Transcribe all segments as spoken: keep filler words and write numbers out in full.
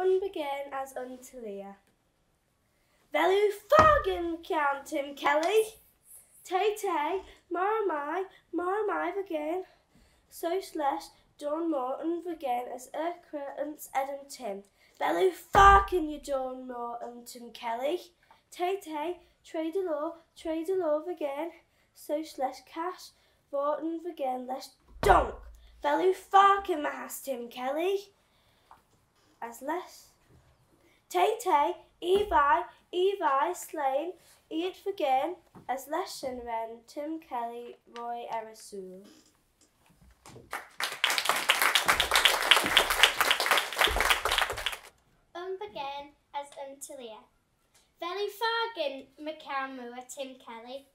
and began as unto Leah. Velu fargan count him, Kelly. Tay tay, maramai, maramai again. So slash Dawn Moore and again as Ercra and Edam Tim. Velu fargan you Dawn Moore and Tim Kelly. Tay tay, trade a law, trade a law again. So slash cash, vorten again, less donk. Velu fargan mahas Tim Kelly. As less. Tay tay, Evi, Evi, slain, eat forgain, as lesson ren, Tim Kelly, Roy Erasul. Um began as untilia. Veli fargin, McCalmua, Tim Kelly.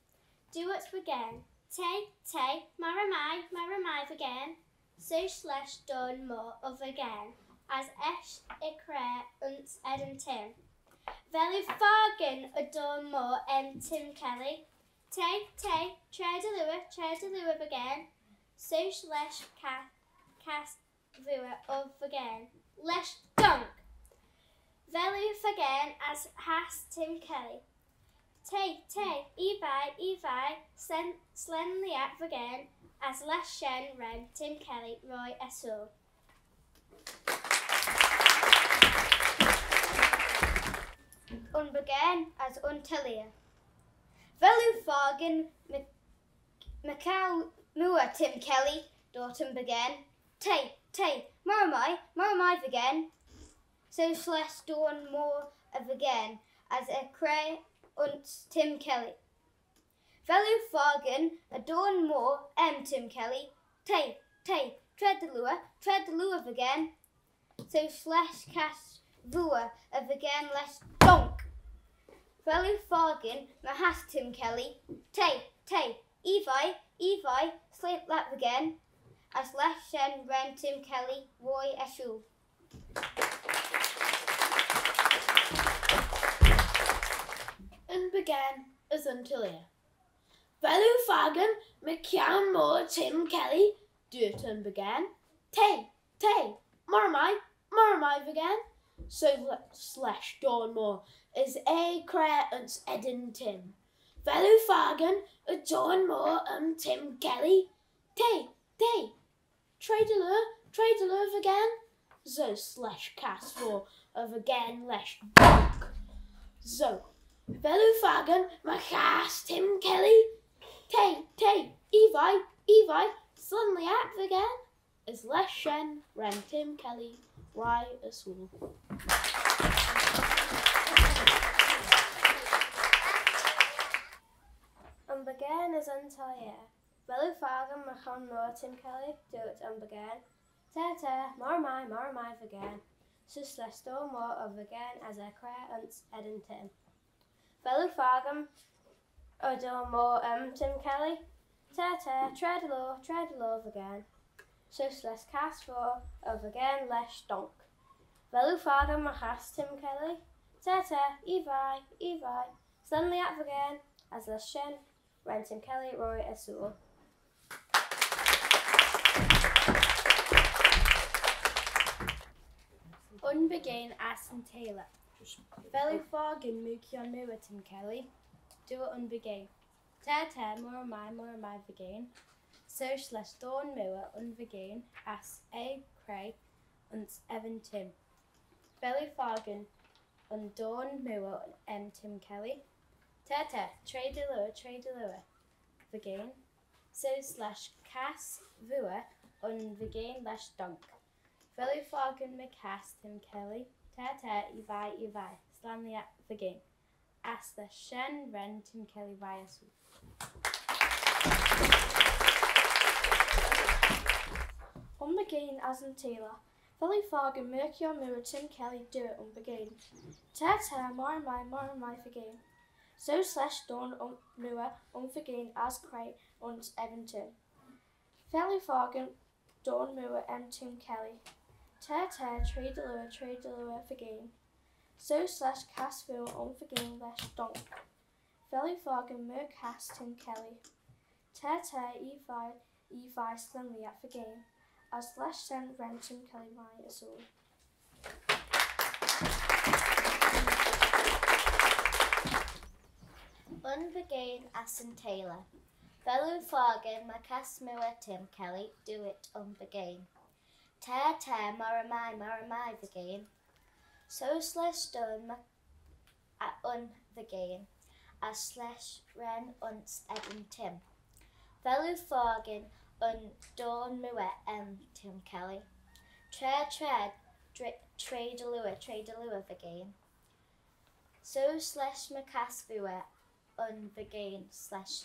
Do it again. Tay, tay, maramai, maramai again. So slash done more of again. As esh, ikre, unts, edam Tim. Velu fargan adorn more em Tim Kelly. Tay, tay, treadalua, treadalua again. Sush lesh ca, cast vua of again. Lesh dunk. Velu again as has Tim Kelly. Tay, tay, evi, evi, slen, slenly at again. As lesh shen ren Tim Kelly, Roy Esso. Unbegan as Untelia. Velu Fargan, Macau Mua Tim Kelly, Dorton began. Tay, tay, Maramai, Maramai again. So slash Dawn more of again, as a cray unt Tim Kelly. Velu Fargan, a Dawn more em Tim Kelly. Tay, tay, tread the lure, tread the lure again. So slash cast vua of again, less donk. Velu fargan, mahas Tim Kelly. Tay, tay, evi, evi, sleep lap again. As less shen ren Tim Kelly, Roy Eshul. And began as until here. Velu fargan, McKeown more Tim Kelly. Do it and began. Tay, tay, maramai, maramai again. So slash Dawn Moore is a crea and Edin Tim. Velu fargan a Dawn Moore and Tim Kelly. Tay, tay, trade-a-lure, trade-a-lure again. So slash cast for of again lesh donk. So Velu fargan machas Tim Kelly. Tay, tay, evi, evi, suddenly app again. Is lesh shen ran Tim Kelly. Why a school? And began as untied. Velu fargan machan more Tim Kelly. Do it and began. Tear tear, more my, more my again. Sus less door more of again as a crea unts Edin Tim. Velu fargan adore more um Tim Kelly. Tear tear, tread low, tread low again. Sus less cast for of again less donk. Velu fargan machas Tim Kelly. Tete, evi, evi, suddenly up again as less shen ren Tim Kelly, Roy Esso. Unbegain as and Taylor. Velu fargan mukion mua Tim Kelly. Do it unbegain. Tete, more my, more my again. So slash Dawn Moore and Vegan as A Cray and Evan Tim. Velu fargan and Dawn Moore and M Tim Kelly. Tete, trade a lure, trade a lure. Vegan. So slash Cass Vua and Vegan lash donk. Velu fargan Macass Tim Kelly. Tete, evi, evi. Slam the app Vegan. As the Shen Ren Tim Kelly Ryasu. Unbegain as in Taylor. Velu fargan Mercure Moore Tim Kelly. Do it unbegain. Tear tear, more and my, more and my again. So slash Dawn um, Moore unforgain as cray und Evan Tim. Velu fargan Dawn Moore and Tim Kelly. Tear tear, trade allure, trade allure forgain. So slash cast vua unforgain less donk. Velu fargan Moore cast Tim Kelly. Tear tear, evi, evi, slenly at forgain. As less sent Renton Kelly Ryan is all. Glen Vergain, Aston Taylor. Fellow Fargan, my Casmere Tim Kelly, do it on Vergain. Tear, tear, Moramai, Moramai Vergain. So slash done, my at un Vergain, as slash ren unst Edin Tim. Fellow Fargan, un Dawn Muet and Tim Kelly. Tread, tread, trade a lure, trade a lure Vergain. So slash Macasbuet un Vergain slash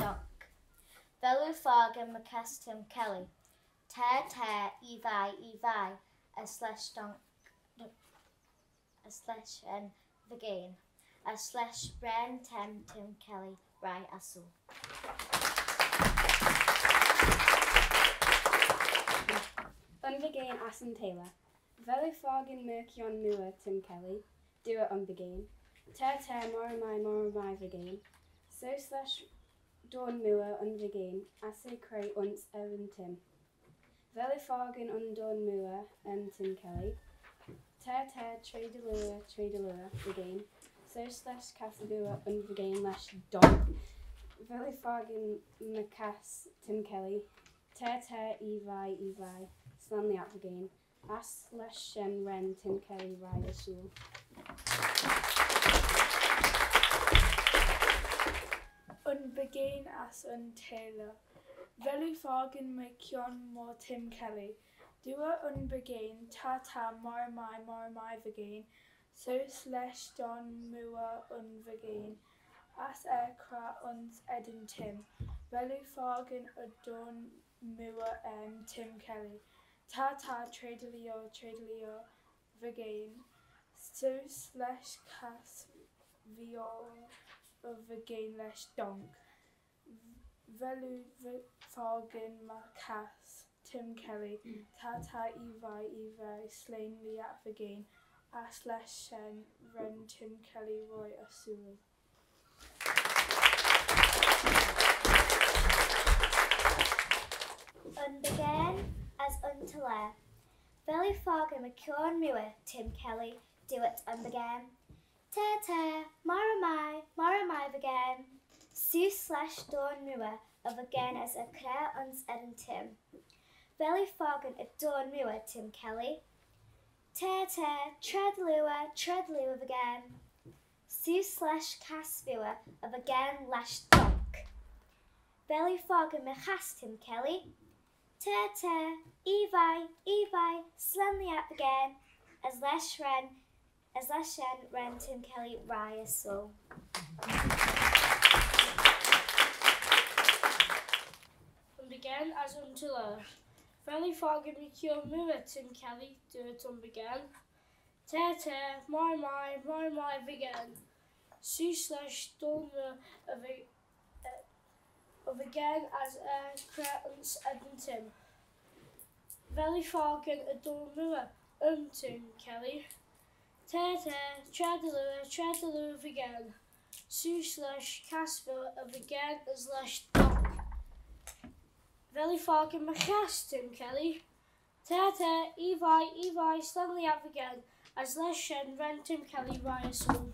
doc. Fellow Fargan Macas Tim Kelly. Tear, tear, evi, evi, a slash donk, a slash and Vergain, a slash ren tem Tim Kelly, right assel. On Vergain, Aston Taylor. Fellow Fargan Mercion Muir, Tim Kelly. Do it on Vergain. Tear, tear, Moramai, Moramai Vergain. So slash Dawn Muir on Vergain. Assay Cray uns Erin Tim. Fellow Fargan on Dawn Muir and Tim Kelly. Tear, tear, trade a lure, trade a lure Vergain. So slash Casabua on Vergain lash dog. Fellow Fargan Macass Tim Kelly. Tear, tear, evi, evi. Slanley at Vergain. As slash Shen Ren Tim Kelly Ryder Sewell. Un Vergain as un Taylor. Velu Fargan Macion Mor Tim Kelly. Dua un Vergain Tata Moramai Moramai Vergain. So slash Don Mua un Vergain. As aircra uns Edin Tim. Velu Fargan Adon Mua and Tim Kelly. Tata Tradelio Tradelio Vergain. So slash Cas Viola Vergain lash donk. Velu Fargan Macas Tim Kelly. Tata Evi Evi slain Liat Vergain. A slash Shen Ren Tim Kelly Roy Asul. And again. As Untaler. Fellow Fargan Macion Muir, Tim Kelly, do it and Vergain. Tear, tear, Moramai, Moramai Vergain. Sue slash Dawn Muir of Vergain as a Clare uns Edin Tim. Fellow Fargan of Dawn Muir, Tim Kelly. Tear, tear, tread lure, tread lure Vergain. Sue slash Casbua of Vergain lash donk. Fellow Fargan Machas Tim Kelly. Tear, tear, evi, evi, slanly up again, as lesh ren, as lesh ren, ren Tim Kelly, Raya soul. And again, as untiller. Felly Fargan Macion Muir, Tim Kelly, do it on Vergain. Tear, tear, my, my, my, my, Vergain. Sue slash Dolmer of a of Vergain as a Cretans Edin Tim. Fellow Fargan Adon Muir, um Tim Kelly. Tear, tear, Treadalure, Treadalure Vergain. Sue slash Casper of Vergain as slash dog. Fellow Fargan Macas Tim Kelly. Tear, tear, evi, evi, Stanley at Vergain as slash Shen Ren Tim Kelly Ryerson.